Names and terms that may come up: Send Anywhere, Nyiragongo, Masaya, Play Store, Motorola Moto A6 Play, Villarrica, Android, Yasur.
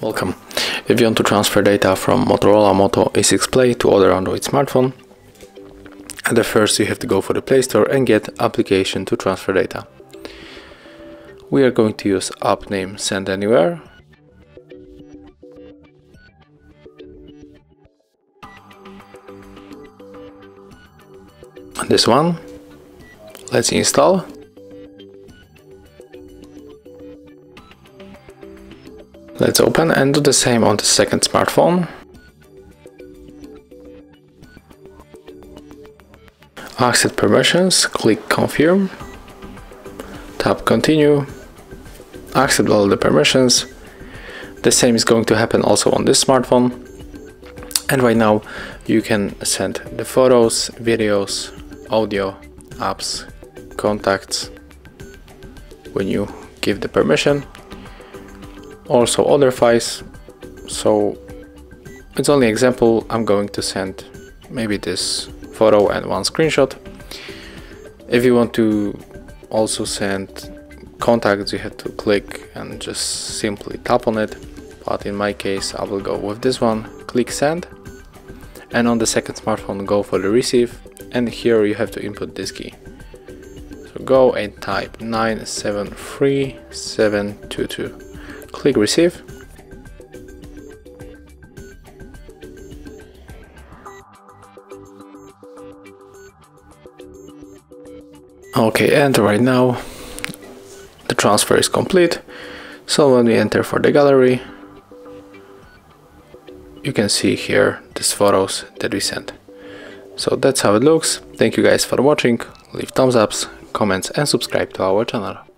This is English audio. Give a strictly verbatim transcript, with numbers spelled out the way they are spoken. Welcome. If you want to transfer data from Motorola Moto A six Play to other Android smartphone, at the first you have to go for the Play Store and get application to transfer data. We are going to use app name Send Anywhere. This one. Let's install. Let's open and do the same on the second smartphone. Accept permissions, click confirm, tap continue, accept all the permissions. The same is going to happen also on this smartphone. And right now you can send the photos, videos, audio, apps, contacts when you give the permission, also other files. So it's only example. I'm going to send maybe this photo and one screenshot. If you want to also send contacts, you have to click and just simply tap on it, but in my case I will go with this one. Click send, and on the second smartphone go for the receive, and here you have to input this key. So go and type nine seven three seven two two. Click receive. Okay, and right now the transfer is complete. So when we enter for the gallery, you can see here these photos that we sent. So that's how it looks. Thank you guys for watching. Leave thumbs ups, comments and subscribe to our channel.